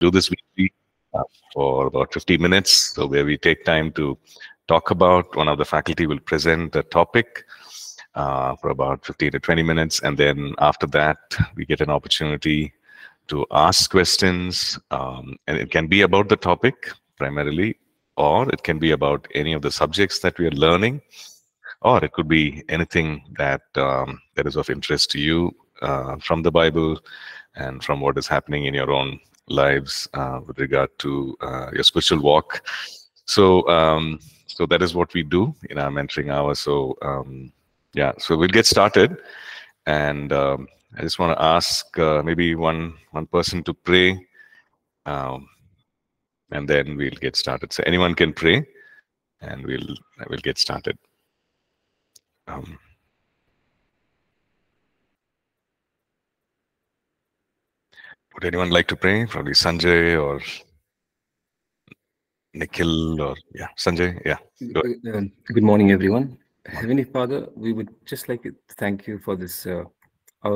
do this weekly for about 50 minutes, so where we take time to talk about, one of the faculty will present the topic for about 15 to 20 minutes, and then after that we get an opportunity to ask questions, and it can be about the topic primarily, or it can be about any of the subjects that we are learning, or it could be anything that that is of interest to you from the Bible and from what is happening in your own lives with regard to your spiritual walk. So so that is what we do in our mentoring hour. So yeah, so we'll get started, and I just want to ask maybe one person to pray, and then we'll get started. So anyone can pray, and we'll get started. Would anyone like to pray? Probably Sanjay or Nikhil, or yeah, Sanjay, yeah. Good morning, everyone. Heavenly Father, we would just like to thank you for this hour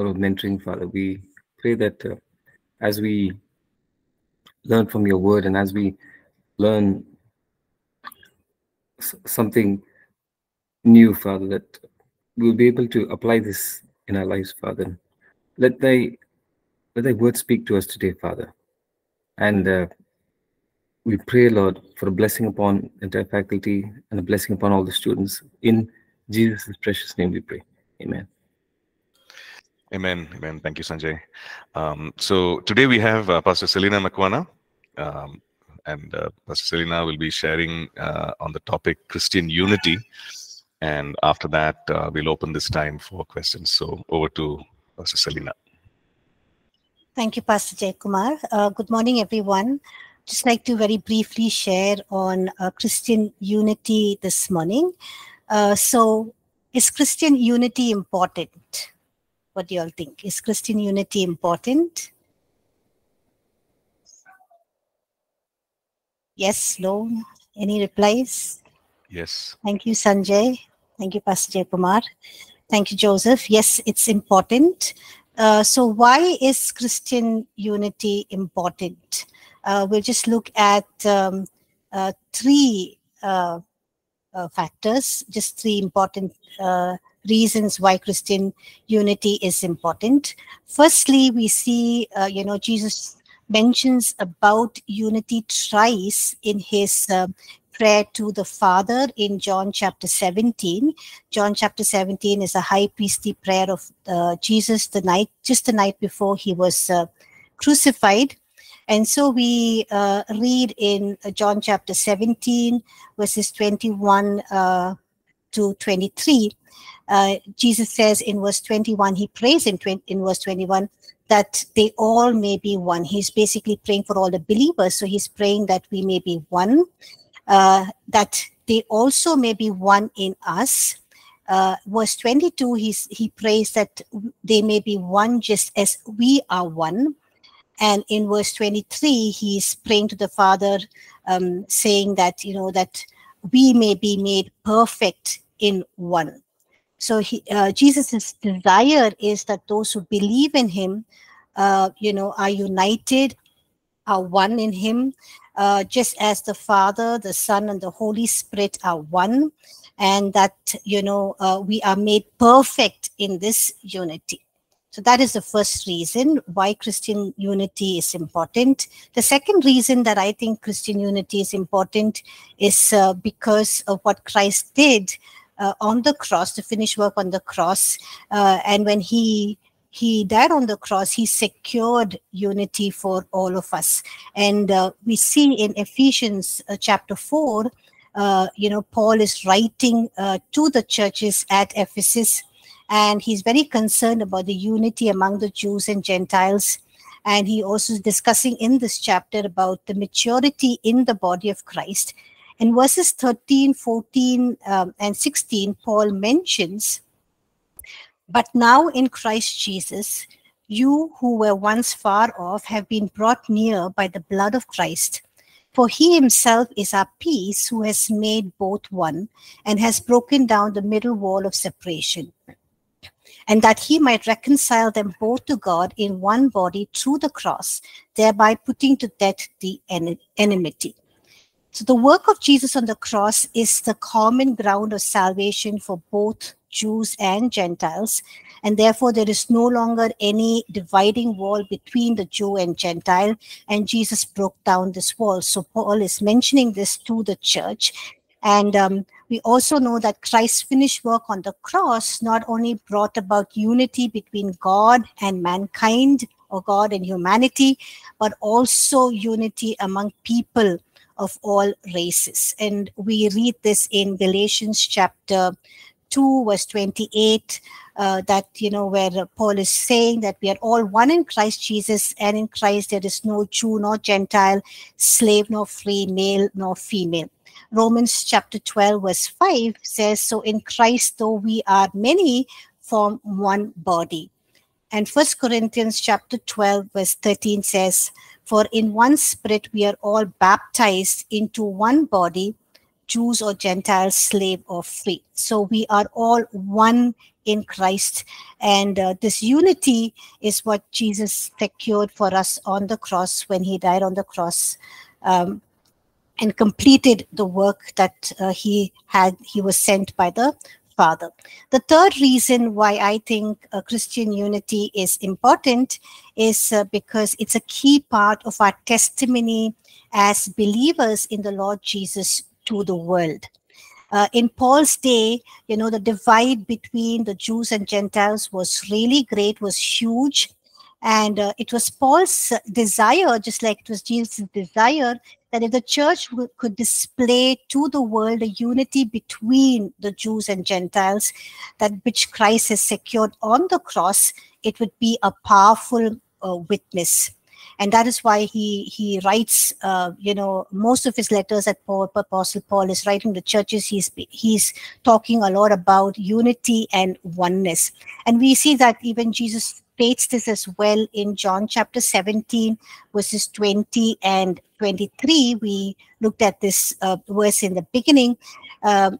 of mentoring, Father. We pray that as we learn from your word, and as we learn something new, Father, that we'll be able to apply this in our lives, Father. Let thy word speak to us today, Father. And we pray, Lord, for a blessing upon the entire faculty and a blessing upon all the students. In Jesus' precious name we pray. Amen. Amen. Amen. Thank you, Sanjay. So today we have Pastor Selina Makwana, and Pastor Selina will be sharing on the topic Christian unity. And after that, we'll open this time for questions. So over to Pastor Selina. Thank you, Pastor Jay Kumar. Good morning, everyone. Just like to very briefly share on Christian unity this morning. So is Christian unity important? What do you all think? Is Christian unity important? Yes, no? Any replies? Yes. Thank you, Sanjay. Thank you, Pastor Jay Kumar. Thank you, Joseph. Yes, it's important. So why is Christian unity important? We'll just look at three factors, just three important reasons why Christian unity is important. Firstly, we see, you know, Jesus mentions about unity thrice in his prayer to the Father in John chapter 17. John chapter 17 is a high priestly prayer of Jesus just the night before he was crucified. And so we read in John chapter 17, verses 21 to 23. Jesus says in verse 21, he prays in verse 21 that they all may be one. He's basically praying for all the believers. So he's praying that we may be one, that they also may be one in us. Verse 22, he prays that they may be one just as we are one. And in verse 23, he's praying to the Father, saying that, you know, that we may be made perfect in one. So Jesus' desire is that those who believe in him, you know, are united, are one in him, just as the Father, the Son, and the Holy Spirit are one, and that, you know, we are made perfect in this unity. So that is the first reason why Christian unity is important. The second reason that I think Christian unity is important is because of what Christ did on the cross, the finished work on the cross. And when he died on the cross, he secured unity for all of us. And we see in Ephesians chapter 4, you know, Paul is writing to the churches at Ephesus, and he's very concerned about the unity among the Jews and Gentiles. And he also is discussing in this chapter about the maturity in the body of Christ. In verses 13, 14, and 16, Paul mentions, "But now in Christ Jesus, you who were once far off have been brought near by the blood of Christ. For he himself is our peace, who has made both one and has broken down the middle wall of separation, and that he might reconcile them both to God in one body through the cross, thereby putting to death the enmity. So the work of Jesus on the cross is the common ground of salvation for both Jews and Gentiles, and therefore there is no longer any dividing wall between the Jew and Gentile, and Jesus broke down this wall. So Paul is mentioning this to the church. And we also know that Christ's finished work on the cross not only brought about unity between God and mankind, or God and humanity, but also unity among people of all races. And we read this in Galatians chapter 2, verse 28, that, you know, where Paul is saying that we are all one in Christ Jesus, and in Christ there is no Jew nor Gentile, slave nor free, male nor female. Romans chapter 12, verse 5 says, so in Christ, though we are many, form one body. And 1 Corinthians chapter 12, verse 13 says, for in one spirit we are all baptized into one body, Jews or Gentiles, slave or free. So we are all one in Christ. And this unity is what Jesus secured for us on the cross when he died on the cross and completed the work that he was sent by the Father. The third reason why I think Christian unity is important is because it's a key part of our testimony as believers in the Lord Jesus to the world. In Paul's day, you know, the divide between the Jews and Gentiles was really great, was huge. And it was Paul's desire, just like it was Jesus' desire, that if the church could display to the world a unity between the Jews and Gentiles, that which Christ has secured on the cross, it would be a powerful witness. And that is why he writes, you know, most of his letters that Apostle Paul is writing to churches, he's talking a lot about unity and oneness. And we see that even Jesus states this as well in John chapter 17, verses 20 and 23. We looked at this verse in the beginning,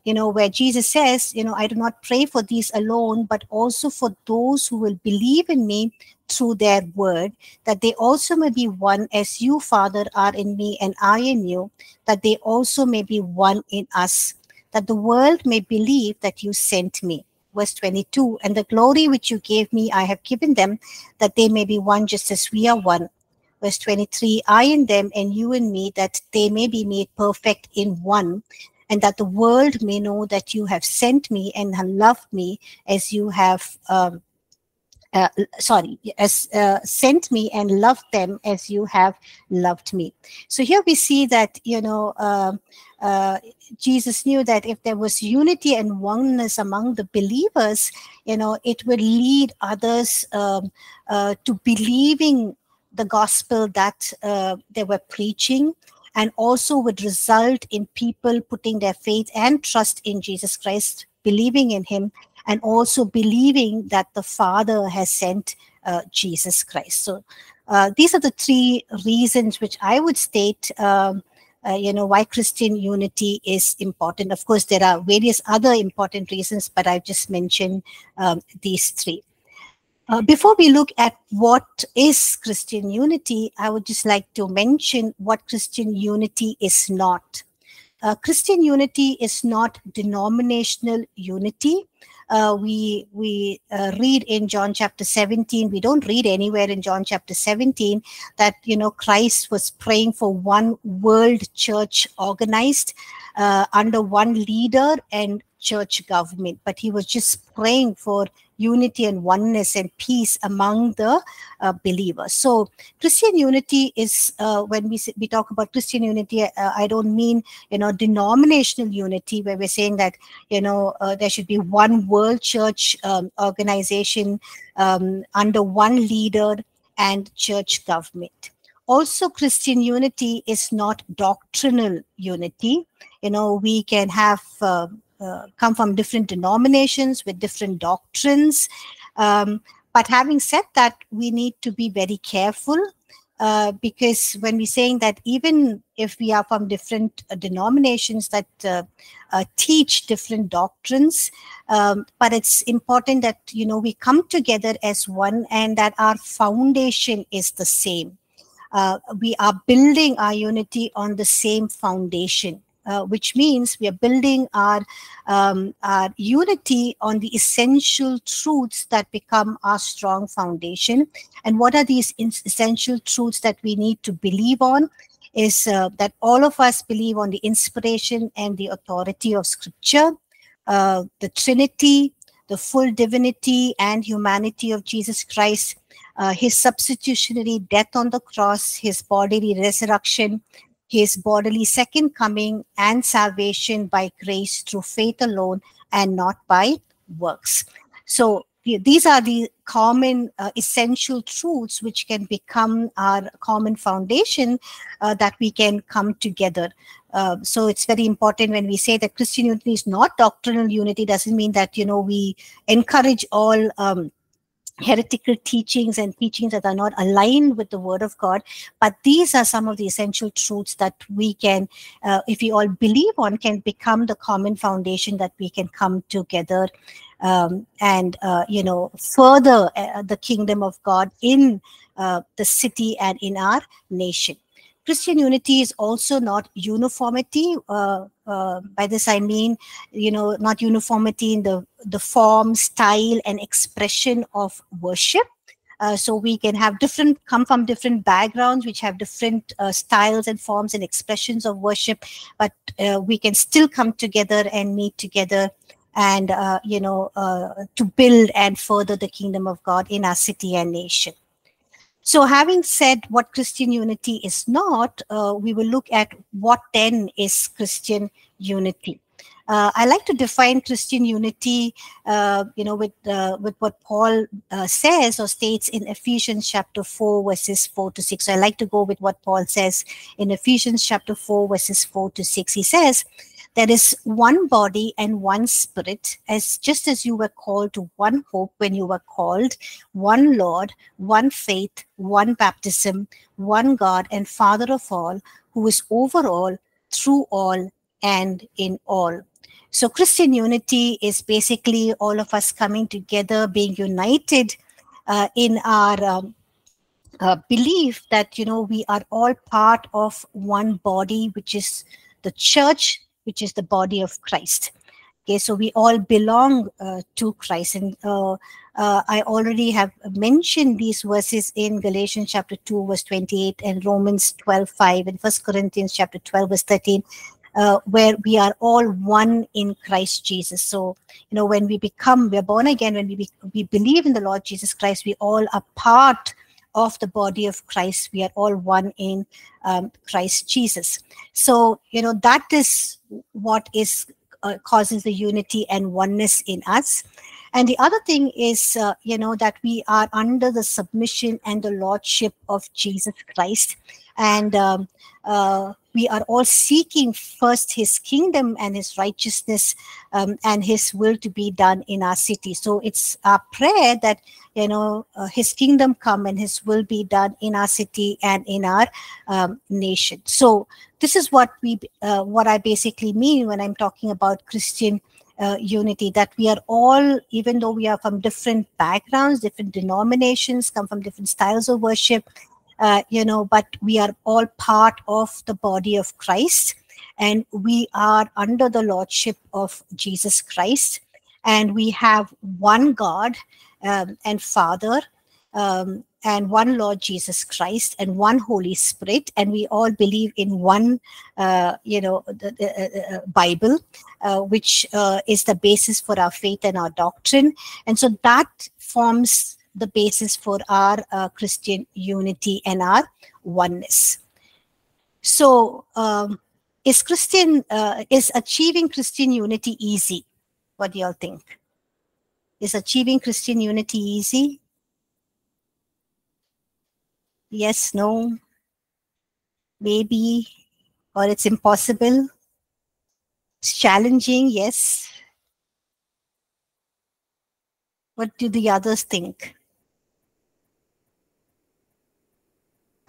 you know, where Jesus says, you know, I do not pray for these alone, but also for those who will believe in me through their word, that they also may be one as you, Father, are in me and I in you, that they also may be one in us, that the world may believe that you sent me. Verse 22, and the glory which you gave me, I have given them, that they may be one just as we are one. Verse 23, I in them and you in me, that they may be made perfect in one, and that the world may know that you have sent me and have loved me as you have sent me and loved them as you have loved me. So here we see that, you know, Jesus knew that if there was unity and oneness among the believers, you know, it would lead others to believing the gospel that they were preaching, and also would result in people putting their faith and trust in Jesus Christ, believing in him, and also believing that the Father has sent Jesus Christ. So these are the three reasons which I would state, you know, why Christian unity is important. Of course, there are various other important reasons, but I've just mentioned these three. Before we look at what is Christian unity, I would just like to mention what Christian unity is not. Christian unity is not denominational unity. We read in John chapter 17, we don't read anywhere in John chapter 17 that, you know, Christ was praying for one world church organized under one leader and church government, but he was just praying for unity and oneness and peace among the believers. So Christian unity is, when we talk about Christian unity, I don't mean, you know, denominational unity where we're saying that, you know, there should be one world church organization under one leader and church government. Also, Christian unity is not doctrinal unity. You know, we can have come from different denominations with different doctrines. But having said that, we need to be very careful because when we're saying that even if we are from different denominations that teach different doctrines, but it's important that, you know, we come together as one and that our foundation is the same. We are building our unity on the same foundation, which means we are building our unity on the essential truths that become our strong foundation. And what are these essential truths that we need to believe on is that all of us believe on the inspiration and the authority of Scripture, the Trinity, the full divinity and humanity of Jesus Christ, his substitutionary death on the cross, his bodily resurrection, his bodily second coming and salvation by grace through faith alone and not by works. So these are the common essential truths which can become our common foundation that we can come together. So it's very important when we say that Christian unity is not doctrinal unity. Doesn't mean that, you know, we encourage all heretical teachings and teachings that are not aligned with the Word of God, but these are some of the essential truths that we can, if we all believe on, can become the common foundation that we can come together and, you know, further the kingdom of God in the city and in our nation. Christian unity is also not uniformity. By this I mean, you know, not uniformity in the form, style, and expression of worship. So we can have different, come from different backgrounds, which have different styles and forms and expressions of worship, but we can still come together and meet together and, you know, to build and further the kingdom of God in our city and nation. So having said what Christian unity is not, we will look at what then is Christian unity. I like to define Christian unity, you know, with what Paul says or states in Ephesians chapter 4, verses 4 to 6. So I like to go with what Paul says in Ephesians chapter 4, verses 4 to 6. He says, "There is one body and one spirit, as just as you were called to one hope when you were called, one Lord, one faith, one baptism, one God and Father of all, who is over all, through all, and in all." So Christian unity is basically all of us coming together, being united in our belief that, you know, we are all part of one body, which is the church, which is the body of Christ. Okay, so we all belong to Christ. And I already have mentioned these verses in Galatians chapter 2, verse 28, and Romans 12, 5, and 1 Corinthians chapter 12, verse 13, where we are all one in Christ Jesus. So, you know, when we become, we're born again, when we believe in the Lord Jesus Christ, we all are part of the body of Christ. We are all one in Christ Jesus. So, you know, that is what is causes the unity and oneness in us. And the other thing is, you know, that we are under the submission and the lordship of Jesus Christ. And we are all seeking first his kingdom and his righteousness and his will to be done in our city. So it's our prayer that, you know, his kingdom come and his will be done in our city and in our nation. So this is what we, what I basically mean when I'm talking about Christian unity, that we are all, even though we are from different backgrounds, different denominations, come from different styles of worship, you know, but we are all part of the body of Christ, and we are under the lordship of Jesus Christ, and we have one God and Father and one Lord Jesus Christ and one Holy Spirit, and we all believe in one, you know, the Bible, which is the basis for our faith and our doctrine. And so that forms the basis for our Christian unity and our oneness. So is achieving Christian unity easy? What do y'all think? Is achieving Christian unity easy? Yes, no, maybe, or it's impossible? It's challenging, yes. What do the others think?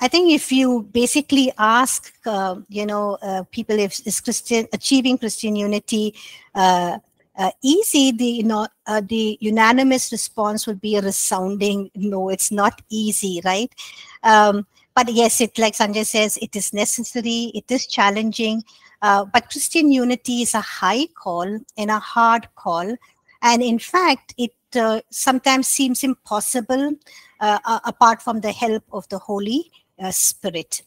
I think if you basically ask, people if achieving Christian unity easy, the unanimous response would be a resounding no. It's not easy, right? But yes, like Sanjay says, it is necessary. It is challenging. But Christian unity is a high call and a hard call, and in fact, it sometimes seems impossible apart from the help of the Holy Spirit.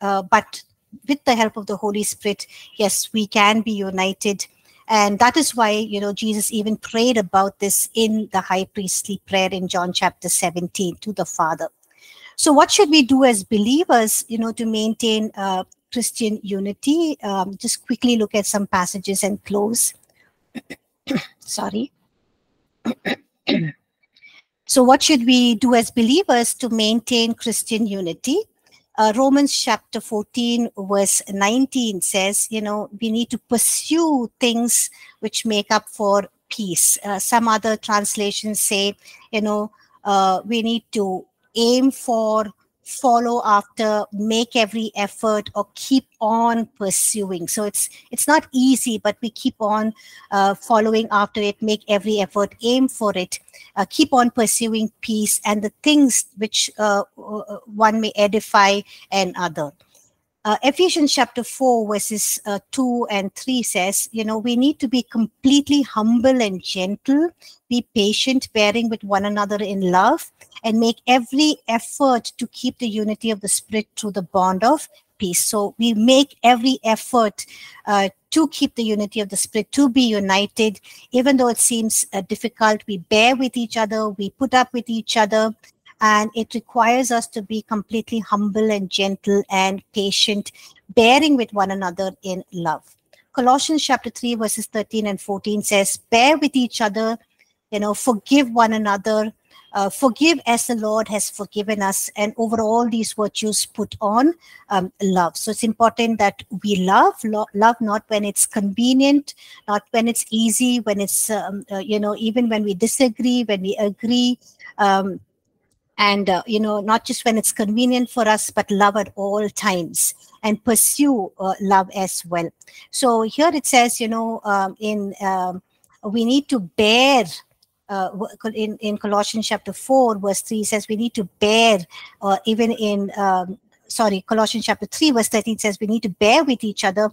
But with the help of the Holy Spirit, yes, we can be united. And that is why, Jesus even prayed about this in the high priestly prayer in John chapter 17 to the Father. So what should we do as believers, to maintain Christian unity? Just quickly look at some passages and close. Sorry. So what should we do as believers to maintain Christian unity? Romans chapter 14 verse 19 says, we need to pursue things which make up for peace. Some other translations say, we need to aim for, follow after, make every effort, or keep on pursuing. So it's not easy, but we keep on following after it, make every effort, aim for it, keep on pursuing peace and the things which one may edify another. Ephesians chapter 4 verses 2 and 3 says, we need to be completely humble and gentle, be patient, bearing with one another in love, and make every effort to keep the unity of the Spirit through the bond of peace. So we make every effort to keep the unity of the Spirit, to be united, even though it seems difficult. We bear with each other, we put up with each other. And it requires us to be completely humble and gentle and patient, bearing with one another in love. Colossians chapter 3 verses 13 and 14 says, bear with each other, forgive one another, forgive as the Lord has forgiven us, and over all these virtues put on love. So it's important that we love not when it's convenient, not when it's easy, when it's, even when we disagree, when we agree, and not just when it's convenient for us, but love at all times, and pursue love as well. So here it says, we need to bear. In Colossians chapter 4 verse 3 says we need to bear. Even in Colossians chapter 3 verse 13 says we need to bear with each other.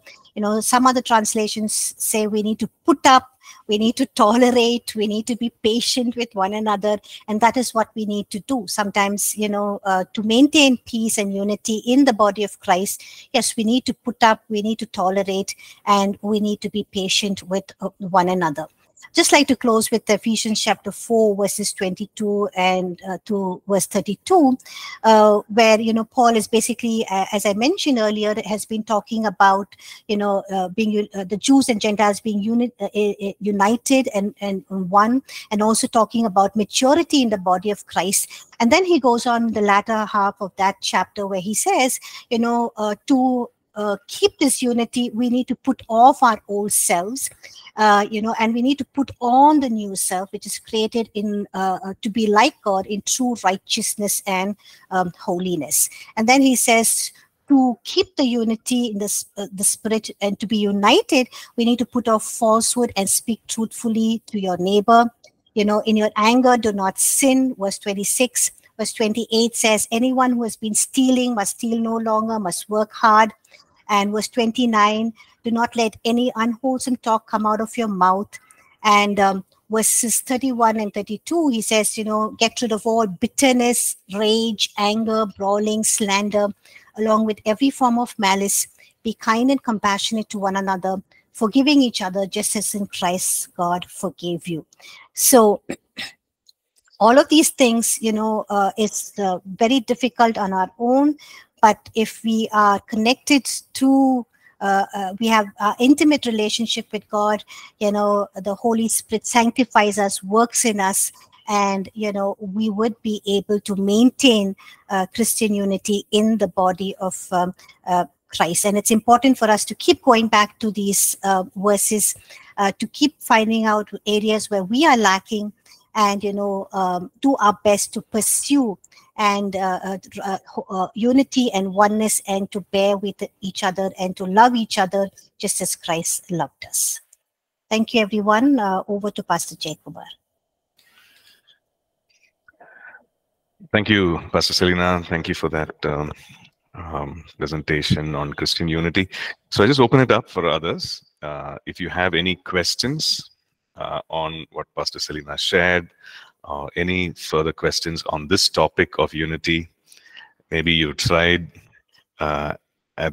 Some other translations say we need to put up, we need to tolerate, we need to be patient with one another, and that is what we need to do. Sometimes, to maintain peace and unity in the body of Christ, yes, we need to put up, we need to tolerate, and we need to be patient with one another. Just like to close with Ephesians chapter 4 verses 22 and to verse 32, where Paul is basically, as I mentioned earlier, has been talking about being the Jews and Gentiles being united and one, and also talking about maturity in the body of Christ. And then he goes on the latter half of that chapter where he says, to keep this unity, we need to put off our old selves, and we need to put on the new self, which is created in to be like God in true righteousness and holiness. And then he says, to keep the unity in the Spirit and to be united, we need to put off falsehood and speak truthfully to your neighbor. In your anger, do not sin. Verse 26. Verse 28 says, anyone who has been stealing must steal no longer, must work hard. And verse 29, do not let any unwholesome talk come out of your mouth. And verses 31 and 32, he says, get rid of all bitterness, rage, anger, brawling, slander, along with every form of malice. Be kind and compassionate to one another, forgiving each other, just as in Christ God forgave you. So all of these things, it's very difficult on our own, but if we are connected to, we have our intimate relationship with God, the Holy Spirit sanctifies us, works in us, and, we would be able to maintain Christian unity in the body of Christ. And it's important for us to keep going back to these verses, to keep finding out areas where we are lacking, and do our best to pursue and unity and oneness, and to bear with each other and to love each other just as Christ loved us. Thank you, everyone. Over to Pastor Jay Kumar. Thank you, Pastor Selina. Thank you for that presentation on Christian unity. So I just open it up for others. If you have any questions on what Pastor Selina shared, or any further questions on this topic of unity, maybe you tried at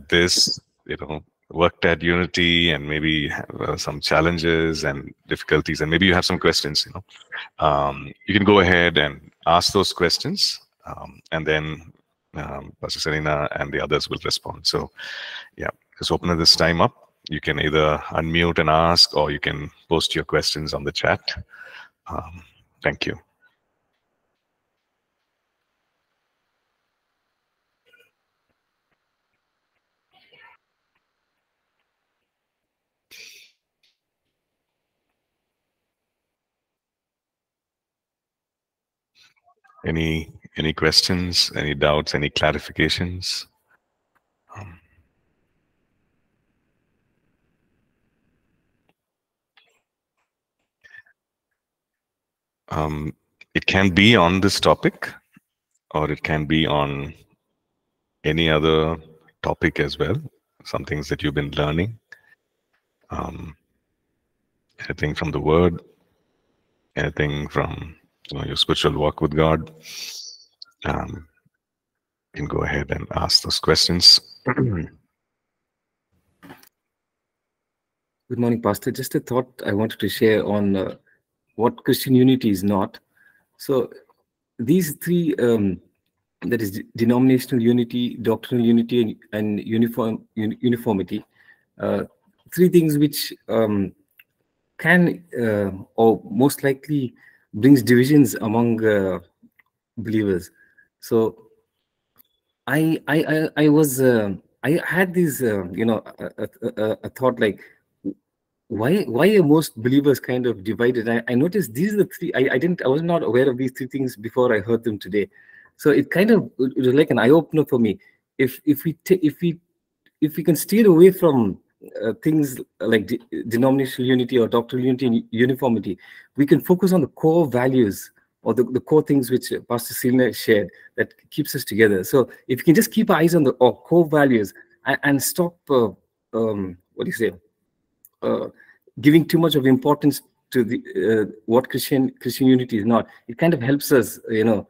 this, you know, worked at unity, and maybe you have some challenges and difficulties, and maybe you have some questions, you know, you can go ahead and ask those questions, and then Pastor Selina and the others will respond. So yeah, just open this time up. You can either unmute and ask, or you can post your questions on the chat. Thank you. Any questions, any doubts, any clarifications? It can be on this topic, or it can be on any other topic as well, some things that you've been learning, anything from the Word, anything from, you know, your spiritual walk with God. You can go ahead and ask those questions. Good morning, Pastor. Just a thought I wanted to share on what Christian unity is not. So these three, that is denominational unity, doctrinal unity, and uniformity, three things which can or most likely brings divisions among believers. So I was I had these you know, a thought like, why are most believers kind of divided? I noticed these are the three. I was not aware of these three things before I heard them today. So it kind of, it was like an eye opener for me. If we can steer away from things like denominational unity or doctrinal unity and uniformity, we can focus on the core values or the core things which Pastor Selina shared that keeps us together. So if you can just keep our eyes on the core values and stop, what do you say, giving too much of importance to the what Christian unity is not, it kind of helps us, you know,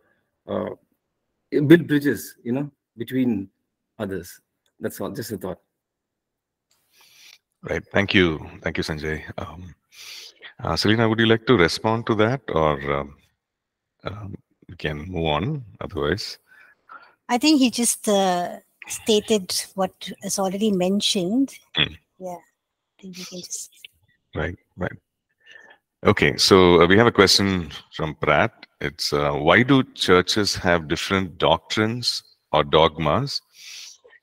build bridges, you know, between others. That's all. Just a thought. Right. Thank you. Thank you, Sanjay. Selina, would you like to respond to that, or we can move on otherwise? I think he just stated what is already mentioned. Mm. Yeah. I think we can just... Right. Right. Okay. So we have a question from Pratt. It's, why do churches have different doctrines or dogmas,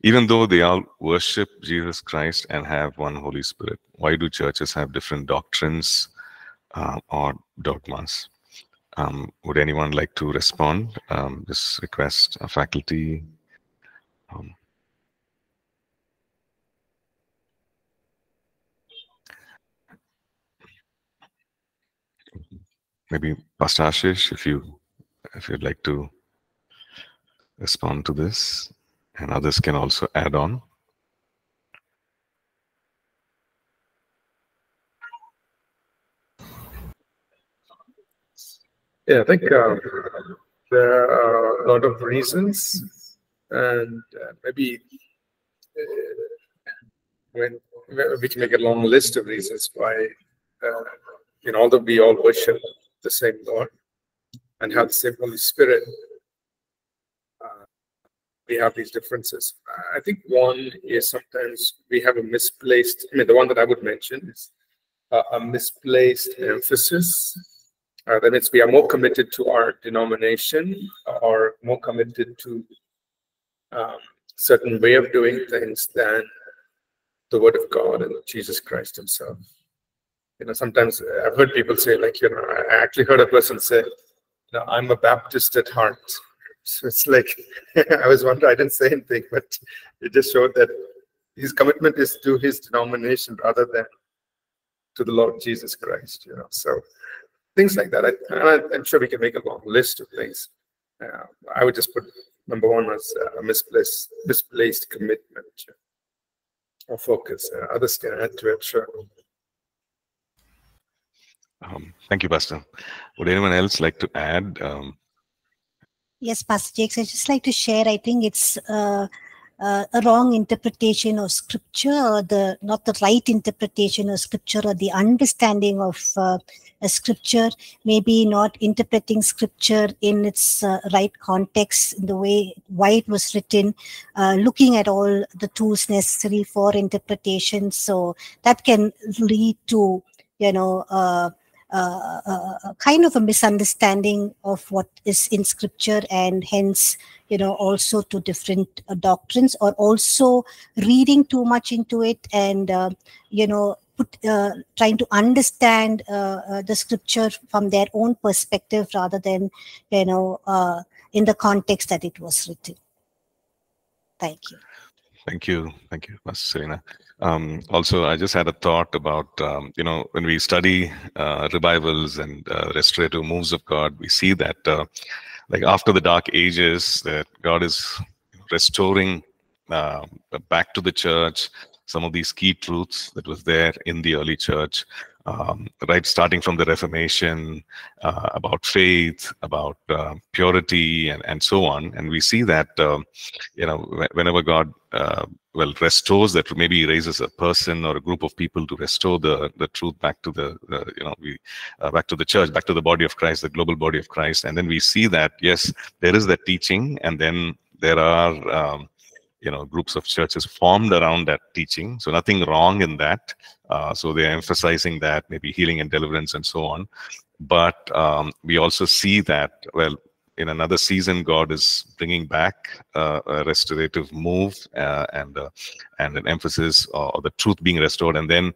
even though they all worship Jesus Christ and have one Holy Spirit? Why do churches have different doctrines or dogmas? Would anyone like to respond? Just request a faculty. Maybe Pastor Ashish, if you'd like to respond to this. And others can also add on. Yeah, I think there are a lot of reasons, and maybe we can make a long list of reasons why, you know, although we all worship the same Lord and have the same Holy Spirit, we have these differences. I think one is sometimes we have a misplaced, I mean, the one that I would mention is a misplaced emphasis. That means we are more committed to our denomination, or more committed to certain way of doing things than the Word of God and Jesus Christ himself. You know, sometimes I've heard people say, like, you know, I actually heard a person say, no, I'm a Baptist at heart. So it's like, I was wondering, I didn't say anything, but it just showed that his commitment is to his denomination rather than to the Lord Jesus Christ, you know. So things like that. I'm sure we can make a long list of things. I would just put number one as a misplaced commitment or focus. Others can add to it, sure. Thank you, Pastor. Would anyone else like to add? Yes, Pastor Jakes, I'd just like to share. I think it's a wrong interpretation of Scripture, or not the right interpretation of Scripture, or the understanding of Scripture, maybe not interpreting Scripture in its right context, in the way why it was written, looking at all the tools necessary for interpretation. So that can lead to, you know, kind of a misunderstanding of what is in Scripture, and hence, you know, also to different doctrines, or also reading too much into it and, you know, trying to understand the Scripture from their own perspective rather than, you know, in the context that it was written. Thank you. Thank you. Thank you, Pastor Selina. Also, I just had a thought about, you know, when we study revivals and restorative moves of God, we see that, like after the Dark Ages, that God is restoring back to the church some of these key truths that was there in the early church, right, starting from the Reformation, about faith, about purity, and so on. And we see that, you know, whenever God, well, restores that, maybe raises a person or a group of people to restore the truth back to the, you know, back to the church, back to the body of Christ, the global body of Christ. And then we see that, yes, there is that teaching, and then there are, you know, groups of churches formed around that teaching. So nothing wrong in that. So they're emphasizing that, maybe healing and deliverance and so on. But we also see that, well, in another season, God is bringing back a restorative move and an emphasis on the truth being restored. And then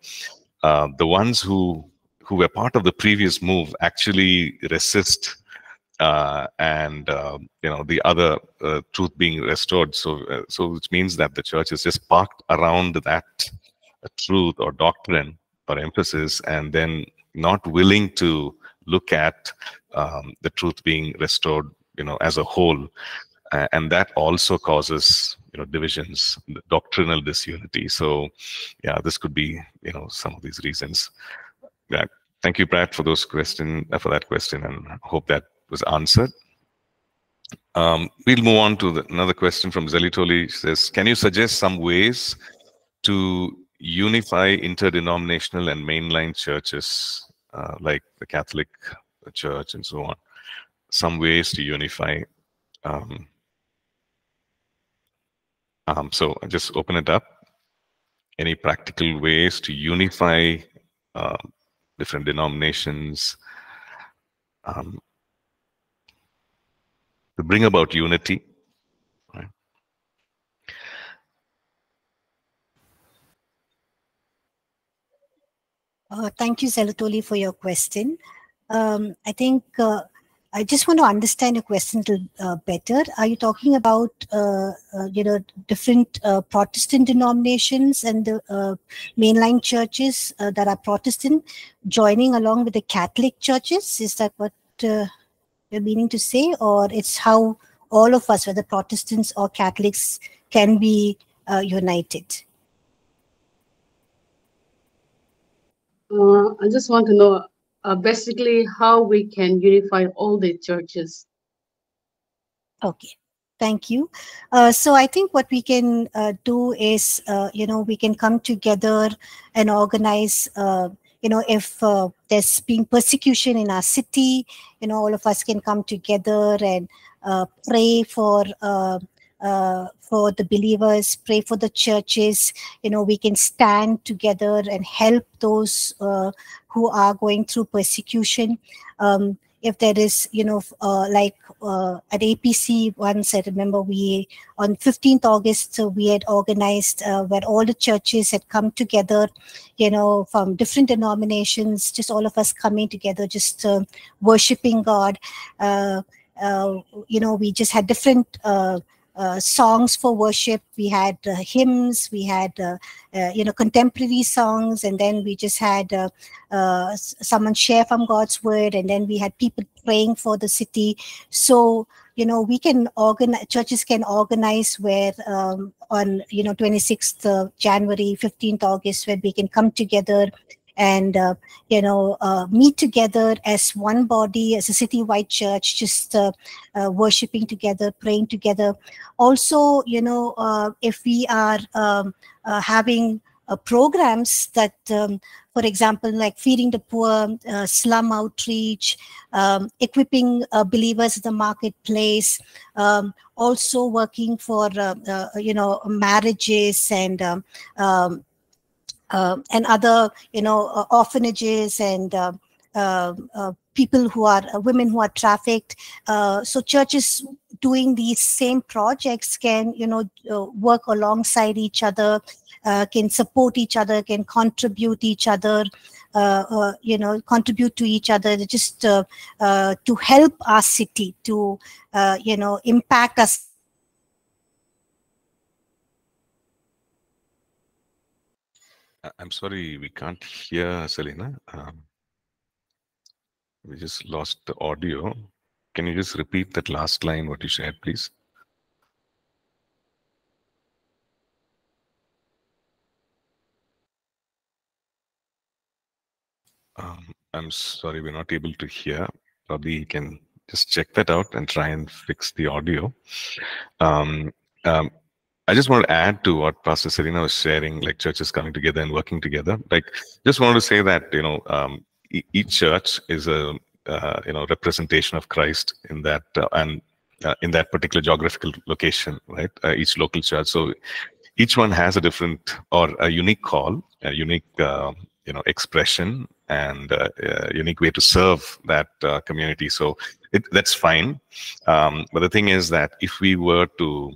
the ones who were part of the previous move actually resist you know, the other truth being restored. So, so which means that the church is just parked around that truth or doctrine or emphasis, and then not willing to look at the truth being restored, you know, as a whole. And that also causes, you know, divisions, doctrinal disunity. So, yeah, this could be, you know, some of these reasons. Yeah. Thank you, Pratt, for those question, for that question, and I hope that was answered. We'll move on to another question from Zelitoli. She says, can you suggest some ways to unify interdenominational and mainline churches like the Catholic Church and so on? Some ways to unify. So I'll just open it up. Any practical ways to unify different denominations? To bring about unity, right? Thank you, Zelitoli, for your question. I think I just want to understand your question a little better. Are you talking about you know, different Protestant denominations and the mainline churches that are Protestant joining along with the Catholic churches? Is that what you're meaning to say? Or it's how all of us, whether Protestants or Catholics, can be united? I just want to know basically how we can unify all the churches. Okay, thank you. So I think what we can do is, you know, we can come together and organize, you know, if there's being persecution in our city, you know, all of us can come together and pray for the believers, pray for the churches. You know, we can stand together and help those who are going through persecution. If there is, you know, like at APC once, I remember we, on 15th August, we had organized where all the churches had come together, you know, from different denominations, just all of us coming together, just worshipping God. we just had different songs for worship. We had hymns, we had contemporary songs, and then we just had someone share from God's word, and then we had people praying for the city. So we can organize, churches can organize where on 26th January, 15th August, where we can come together and meet together as one body, as a citywide church, just worshiping together, praying together. Also, if we are having programs that, for example, like feeding the poor, slum outreach, equipping believers in the marketplace, also working for marriages and other orphanages and people who are women who are trafficked. So churches doing these same projects can work alongside each other, can support each other, can contribute each other, contribute to each other, just to help our city, to impact us. I'm sorry, we can't hear Selina. We just lost the audio. Can you just repeat that last line, what you shared, please? I'm sorry, we're not able to hear. Probably you can just check that out and try and fix the audio. I just want to add to what Pastor Selina was sharing, like churches coming together and working together. Like, just wanted to say that each church is a representation of Christ in that in that particular geographical location, right? Each local church, so each one has a different or a unique call, a unique expression, and a unique way to serve that community. So that's fine, but the thing is that if we were to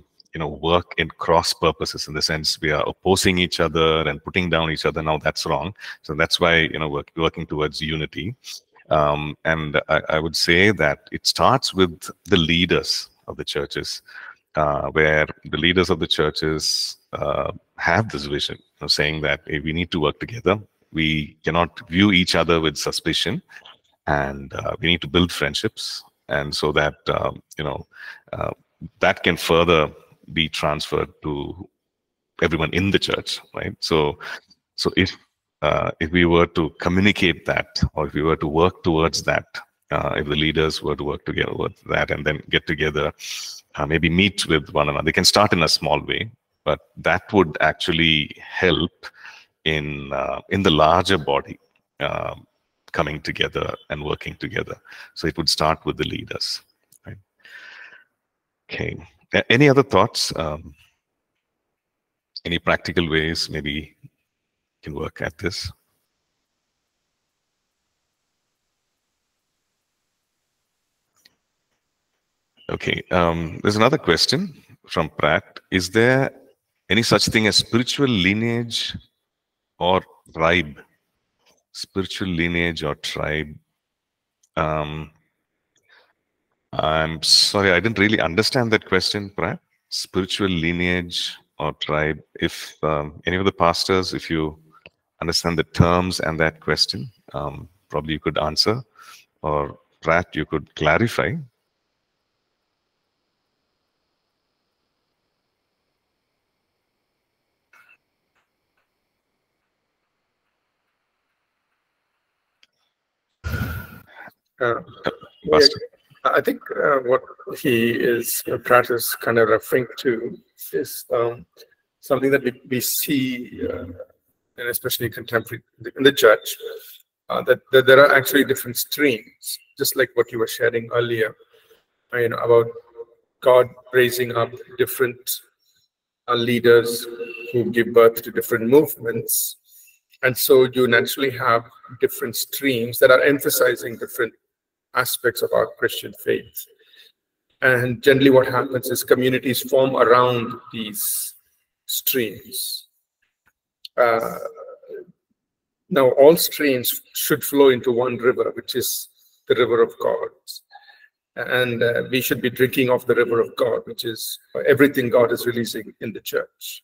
work in cross purposes, in the sense we are opposing each other and putting down each other, now that's wrong. So that's why working towards unity, and I would say that it starts with the leaders of the churches, where the leaders of the churches have this vision of saying that, hey, we need to work together, we cannot view each other with suspicion, and we need to build friendships, and so that that can further be transferred to everyone in the church, right? So if we were to communicate that, or if we were to work towards that, if the leaders were to work together with that and then get together, maybe meet with one another, they can start in a small way, but that would actually help in the larger body coming together and working together. So it would start with the leaders, right? Okay. Any other thoughts? Any practical ways maybe you can work at this? Okay, there's another question from Pratt. Is there any such thing as spiritual lineage or tribe? Spiritual lineage or tribe? I'm sorry, I didn't really understand that question, Pratt. Spiritual lineage or tribe. If any of the pastors, if you understand the terms and that question, probably you could answer, or Pratt, you could clarify. Pastor. I think what Pratt is kind of referring to is something that we see, and especially contemporary in the church, that there are actually different streams, just like what you were sharing earlier, about God raising up different leaders who give birth to different movements, and so you naturally have different streams that are emphasizing different aspects of our Christian faith. And generally what happens is communities form around these streams. Now all streams should flow into one river, which is the river of God. and we should be drinking of the river of God, which is everything God is releasing in the church.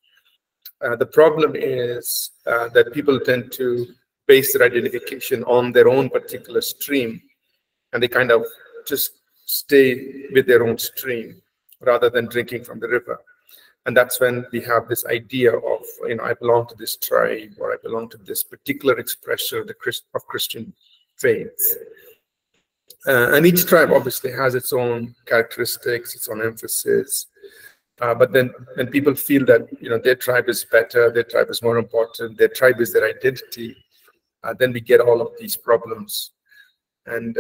The problem is that people tend to base their identification on their own particular stream, and they kind of just stay with their own stream rather than drinking from the river. And that's when we have this idea of, you know, I belong to this tribe, or I belong to this particular expression of the Christian faith. And each tribe obviously has its own characteristics, its own emphasis. But then when people feel that, you know, their tribe is better, their tribe is more important, their tribe is their identity, then we get all of these problems. And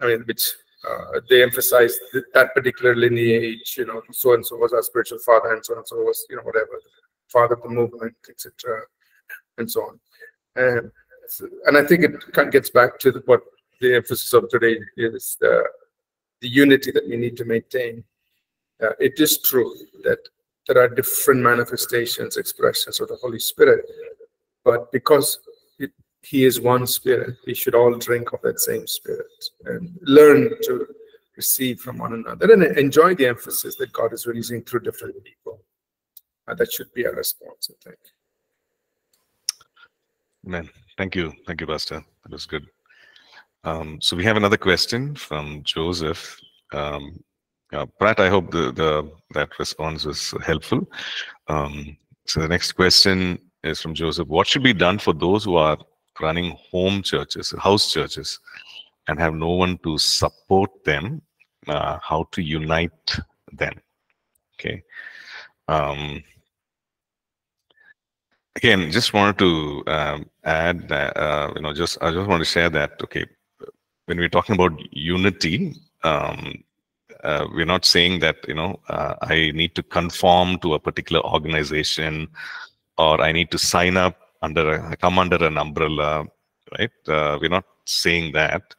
I mean, which they emphasize that particular lineage, you know, so and so was our spiritual father, and so was, you know, whatever, father of the movement, etc., and so on. And I think it kind of gets back to what the emphasis of today is, the unity that we need to maintain. It is true that there are different manifestations, expressions of the Holy Spirit, but because He is one Spirit, we should all drink of that same Spirit and learn to receive from one another and enjoy the emphasis that God is releasing through different people. That should be our response, I think. Amen. Thank you. Thank you, Pastor. That was good. So we have another question from Joseph. Pratt, I hope that response was helpful. So the next question is from Joseph. What should be done for those who are running home churches, house churches, and have no one to support them? How to unite them? Okay. Again, just wanted to add that, you know, I just want to share that. Okay, when we're talking about unity, we're not saying that, you know, I need to conform to a particular organization, or I need to sign up come under an umbrella, right? We're not saying that.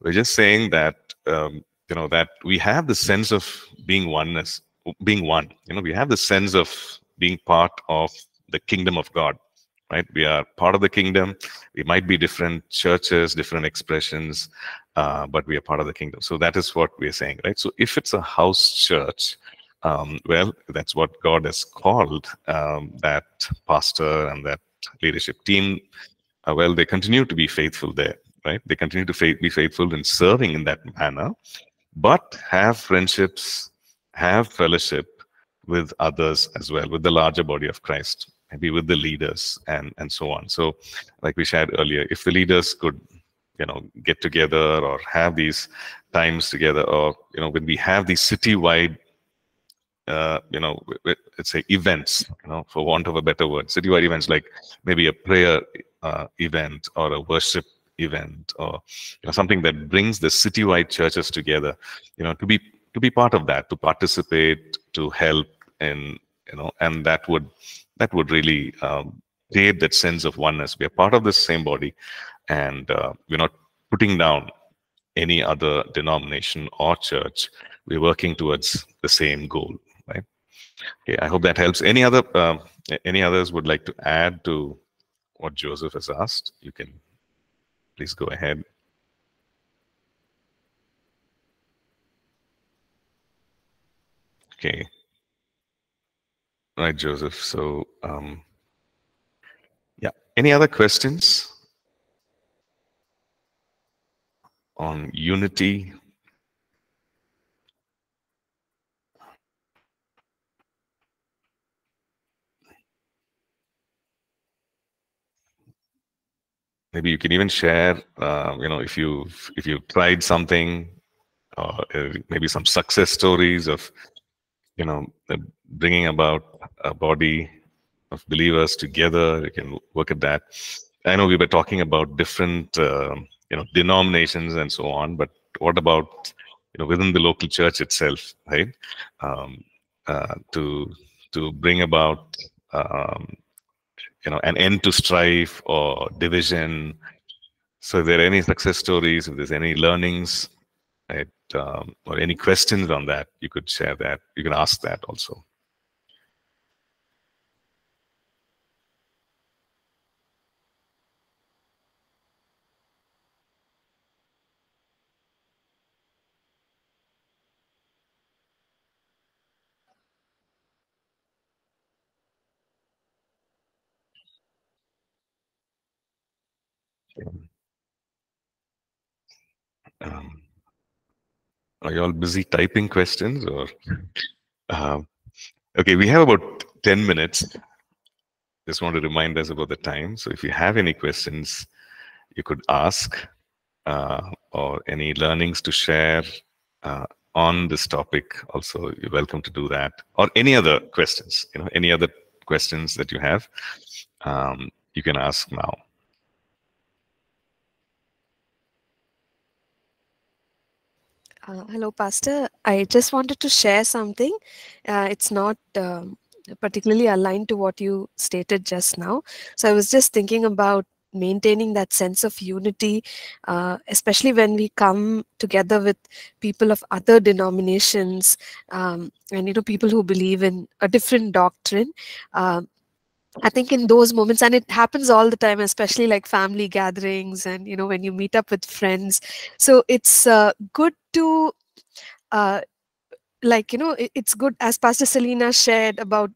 We're just saying that, you know, that we have the sense of being oneness, being one. You know, we have the sense of being part of the kingdom of God, right? We are part of the kingdom. We might be different churches, different expressions, but we are part of the kingdom. So that is what we're saying, right? So if it's a house church, well, that's what God has called that pastor and that leadership team. Well, they continue to be faithful there, right? They continue to be faithful in serving in that manner, but have friendships, have fellowship with others as well, with the larger body of Christ, maybe with the leaders and so on. So like we shared earlier, if the leaders could, you know, get together or have these times together, or, you know, when we have these citywide, you know, let's say events, you know, for want of a better word, citywide events, like maybe a prayer event or a worship event, or, you know, something that brings the citywide churches together, you know, to be part of that, to participate, to help, and, you know, and that would really create that sense of oneness. We are part of the same body, and we're not putting down any other denomination or church. We're working towards the same goal. Okay, I hope that helps. Any others would like to add to what Joseph has asked? You can please go ahead. Okay. Right, Joseph. So, yeah. Any other questions on unity? Maybe you can even share, you know, if you've tried something, or maybe some success stories of, you know, bringing about a body of believers together. You can work at that. I know we were talking about different, you know, denominations and so on, but what about, you know, within the local church itself, right? To bring about, you know, an end to strife or division. So if there are any success stories, if there's any learnings, right, or any questions on that, you could share that. You can ask that also. Are you all busy typing questions or? Okay, we have about 10 minutes. Just want to remind us about the time. So if you have any questions you could ask or any learnings to share on this topic, also you're welcome to do that, or any other questions, you know, any other questions that you have, you can ask now. Hello, Pastor. I just wanted to share something. It's not particularly aligned to what you stated just now. So I was just thinking about maintaining that sense of unity, especially when we come together with people of other denominations and, you know, people who believe in a different doctrine. I think in those moments, and it happens all the time, especially like family gatherings and, you know, when you meet up with friends. So it's good to, like, you know, it's good, as Pastor Selina shared about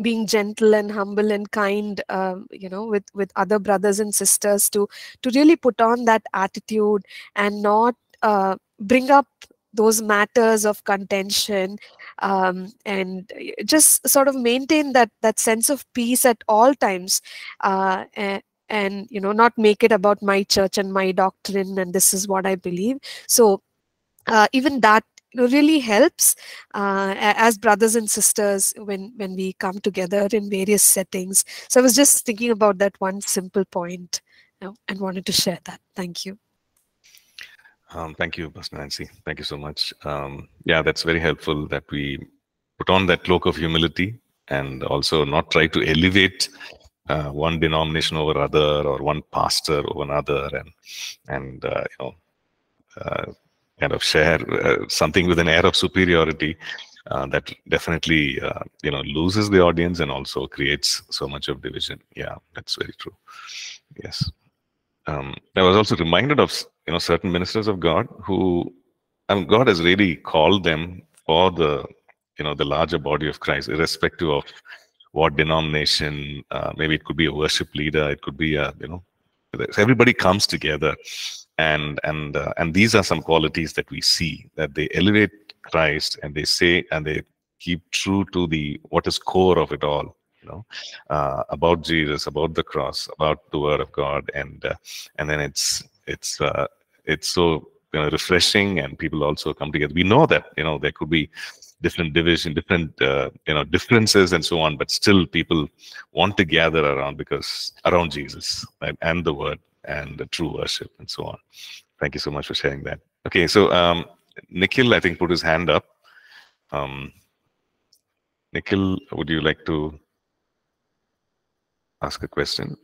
being gentle and humble and kind, you know, with other brothers and sisters, to really put on that attitude and not bring up those matters of contention, and just sort of maintain that sense of peace at all times, and you know, not make it about my church and my doctrine and this is what I believe. So even that, you know, really helps as brothers and sisters when we come together in various settings. So I was just thinking about that one simple point, you know, and wanted to share that. Thank you. Thank you, Pastor Nancy. Thank you so much. Yeah, that's very helpful that we put on that cloak of humility and also not try to elevate one denomination over other or one pastor over another, and you know, kind of share something with an air of superiority that definitely you know, loses the audience and also creates so much of division. Yeah, that's very true. Yes. I was also reminded of, you know, certain ministers of God who, and God has really called them for the, you know, the larger body of Christ, irrespective of what denomination. Maybe it could be a worship leader, it could be a, you know, everybody comes together, and these are some qualities that we see, that they elevate Christ and they say, and they keep true to the what is core of it all. You know, about Jesus, about the cross, about the Word of God, and then it's so, you know, refreshing, and people also come together. We know that, you know, there could be different division, different you know, differences and so on, but still people want to gather around, because around Jesus, right, and the Word and the true worship and so on. Thank you so much for sharing that. Okay, so Nikhil, I think, put his hand up. Nikhil, would you like to ask a question?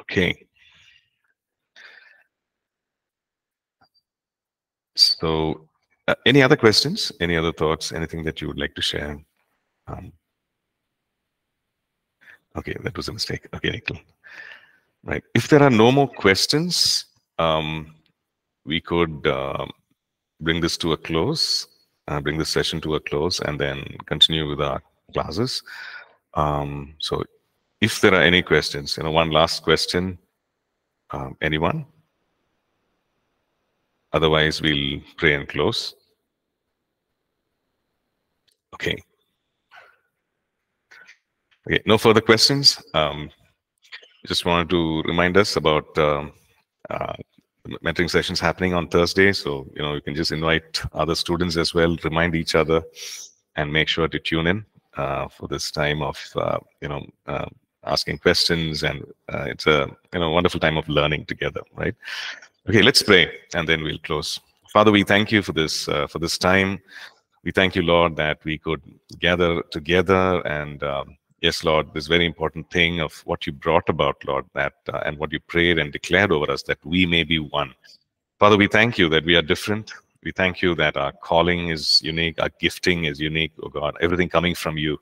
Okay. So, any other questions? Any other thoughts? Anything that you would like to share? Okay, that was a mistake. Okay, Nikhil. Right. If there are no more questions, we could bring this to a close. Bring this session to a close and then continue with our classes. So if there are any questions, you know, one last question, anyone? Otherwise, we'll pray and close. Okay. Okay, no further questions. Just wanted to remind us about mentoring sessions happening on Thursday, so you know, you can just invite other students as well, remind each other, and make sure to tune in for this time of you know, asking questions, and it's a, you know, wonderful time of learning together, right? Okay, let's pray and then we'll close. Father, we thank you for this time. We thank you, Lord, that we could gather together, and yes, Lord, this very important thing of what you brought about, Lord, that and what you prayed and declared over us, that we may be one. Father, we thank you that we are different. We thank you that our calling is unique, our gifting is unique, oh God, everything coming from you.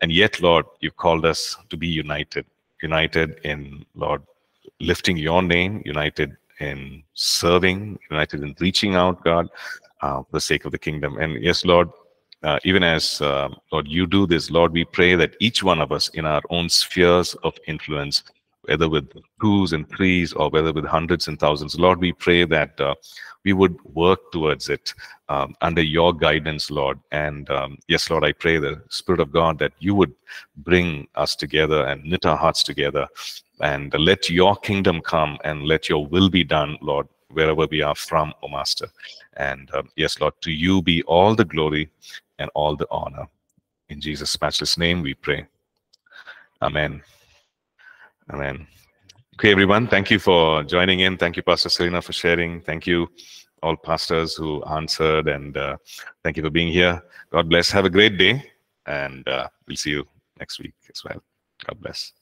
And yet, Lord, you've called us to be united, united in, Lord, lifting your name, united in serving, united in reaching out, God, for the sake of the kingdom. And yes, Lord, even as, Lord, you do this, Lord, we pray that each one of us in our own spheres of influence, whether with 2s and 3s or whether with 100s and 1000s, Lord, we pray that we would work towards it under your guidance, Lord. And yes, Lord, I pray the Spirit of God that you would bring us together and knit our hearts together, and let your kingdom come and let your will be done, Lord, wherever we are from, O Master. And yes, Lord, to you be all the glory and all the honor. In Jesus' matchless name we pray. Amen. Amen. Okay, everyone, thank you for joining in. Thank you, Pastor Selina, for sharing. Thank you, all pastors who answered, and thank you for being here. God bless. Have a great day, and we'll see you next week as well. God bless.